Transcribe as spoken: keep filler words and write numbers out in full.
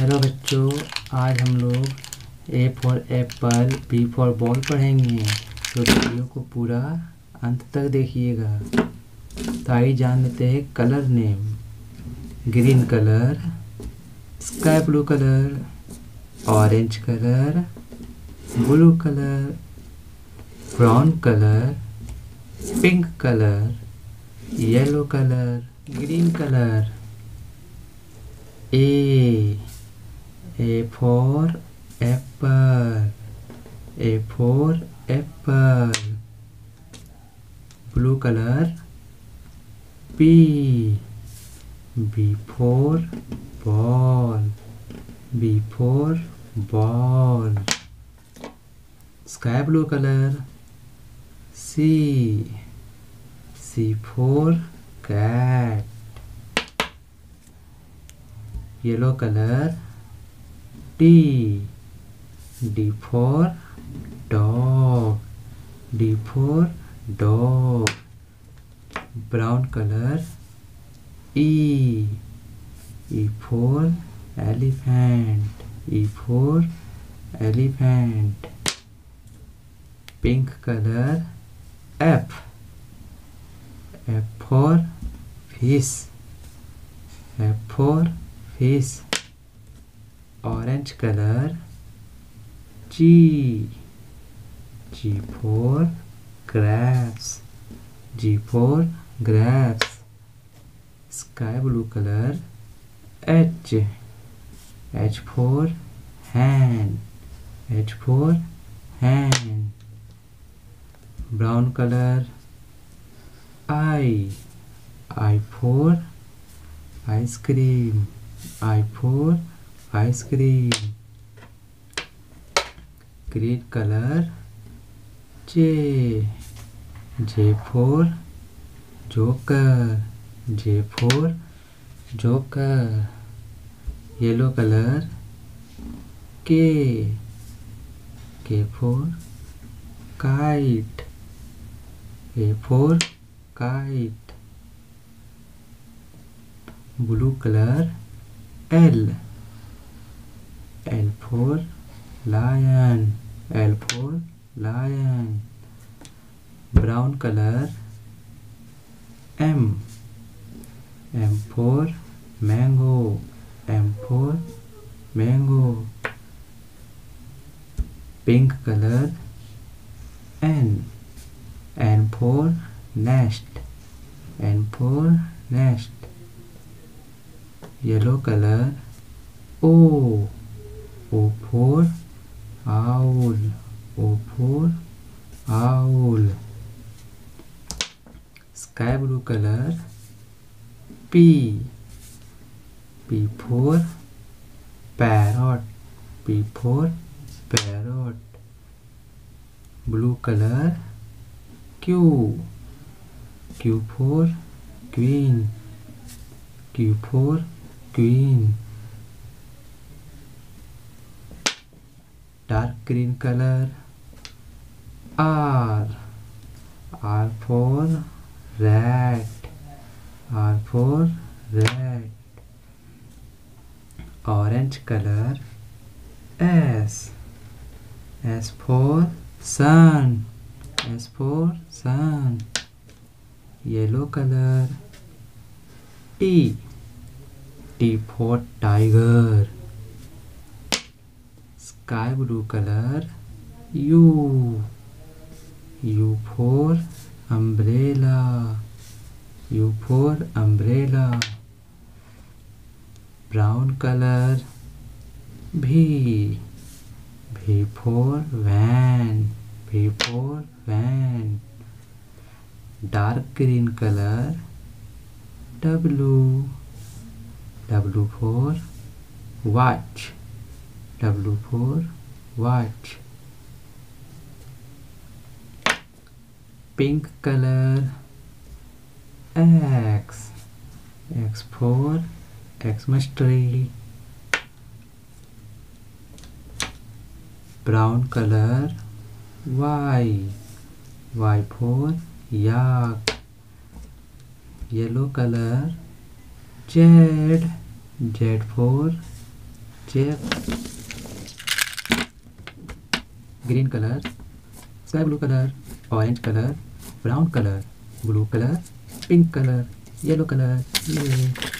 Hello बच्चों, आज हम लोग A for apple, B for ball पढ़ेंगे। तो वीडियो को पूरा अंत तक देखिएगा। तो आइए जान लेते हैं colour name. Green colour, sky blue colour, orange colour, blue colour, brown colour, pink colour, yellow colour, green colour. A, A for apple, A for apple, blue color, B, B for ball, B for ball, sky blue color, C, C for cat, yellow color, D, D for dog, D for dog, brown color, E, E for elephant, E for elephant, pink color, F, F for fish, F for fish, orange color, G, G for grapes, G for grapes, sky blue color, H, H for hand, H for hand, brown color, I, I for ice cream, I for ice cream, green color, J, J for joker, J for joker, yellow color, K, K for kite, K for kite, blue color, L, L for lion, L for lion, brown color, M, M for mango, M for mango, pink color, N, N for nest, N for nest, yellow color, O, O for owl, O for owl, sky blue color, P, P for parrot, P for parrot, blue color, Q, Q for queen, Q for green, dark green color, R, R for rat, R for rat, orange color, S, S for sun, S for sun, yellow color, T, T for tiger, sky blue color, U, U for umbrella, U for umbrella, brown color, V, V for van, V for van, dark green color, W, W for watch, W for watch, pink color, X, X for Xmas tree, brown color, Y, Y for yak, yellow color, Z, Z for chair, green color, sky blue color, orange color, brown color, blue color, pink color, yellow color. Yay.